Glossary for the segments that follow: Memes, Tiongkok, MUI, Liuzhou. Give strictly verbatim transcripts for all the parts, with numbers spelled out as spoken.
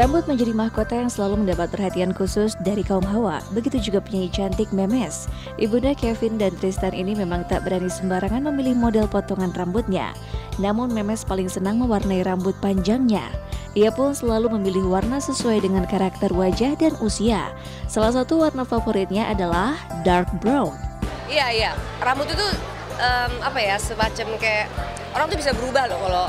Rambut menjadi mahkota yang selalu mendapat perhatian khusus dari kaum hawa, begitu juga penyanyi cantik Memes. Ibunda Kevin dan Tristan ini memang tak berani sembarangan memilih model potongan rambutnya. Namun Memes paling senang mewarnai rambut panjangnya. Ia pun selalu memilih warna sesuai dengan karakter wajah dan usia. Salah satu warna favoritnya adalah dark brown. Iya, iya. Rambut itu um, apa ya, semacam kayak orang tuh bisa berubah loh kalau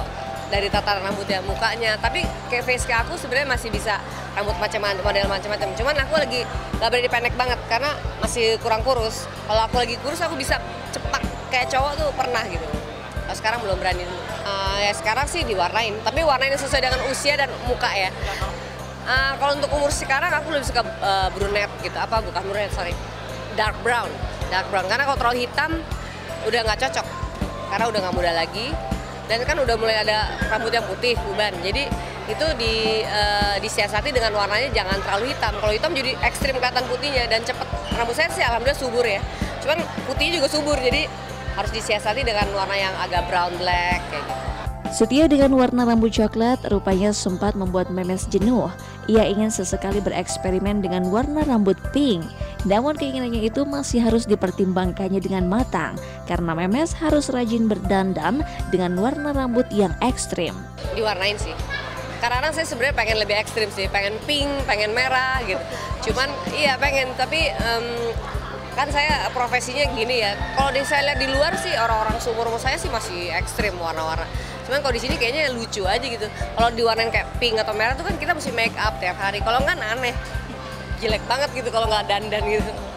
dari tataran rambutnya, mukanya, tapi kayak face ke aku sebenarnya masih bisa rambut macam-macam, model macam-macam. Cuman aku lagi nggak berani pendek banget karena masih kurang kurus. Kalau aku lagi kurus aku bisa cepak kayak cowok tuh pernah gitu. Kalau sekarang belum berani dulu. Uh, ya sekarang sih diwarnain, tapi warnanya sesuai dengan usia dan muka ya. Uh, kalau untuk umur sekarang aku lebih suka uh, brunette gitu, apa bukan brunette sorry, dark brown, dark brown. Karena kalau terlalu hitam udah nggak cocok, karena udah nggak muda lagi. Dan kan udah mulai ada rambut yang putih, uban. Jadi itu di, uh, disiasati dengan warnanya jangan terlalu hitam. Kalau hitam jadi ekstrim kelihatan putihnya dan cepet. Rambut saya sih alhamdulillah subur ya. Cuman putihnya juga subur, jadi harus disiasati dengan warna yang agak brown black kayak gitu. Setia dengan warna rambut coklat rupanya sempat membuat Memes jenuh. Ia ingin sesekali bereksperimen dengan warna rambut pink. Namun keinginannya itu masih harus dipertimbangkannya dengan matang, karena Memes harus rajin berdandan dengan warna rambut yang ekstrim. Diwarnain sih, karena saya sebenarnya pengen lebih ekstrim sih, pengen pink, pengen merah gitu. Cuman iya pengen, tapi um, kan saya profesinya gini ya, kalau saya lihat di luar sih orang-orang seumur-umur saya sih masih ekstrim warna-warna. Cuman kalau di sini kayaknya lucu aja gitu. Kalau diwarnain kayak pink atau merah tuh kan kita mesti make up tiap hari. Kalau nggak aneh, jelek banget gitu kalau nggak dandan gitu.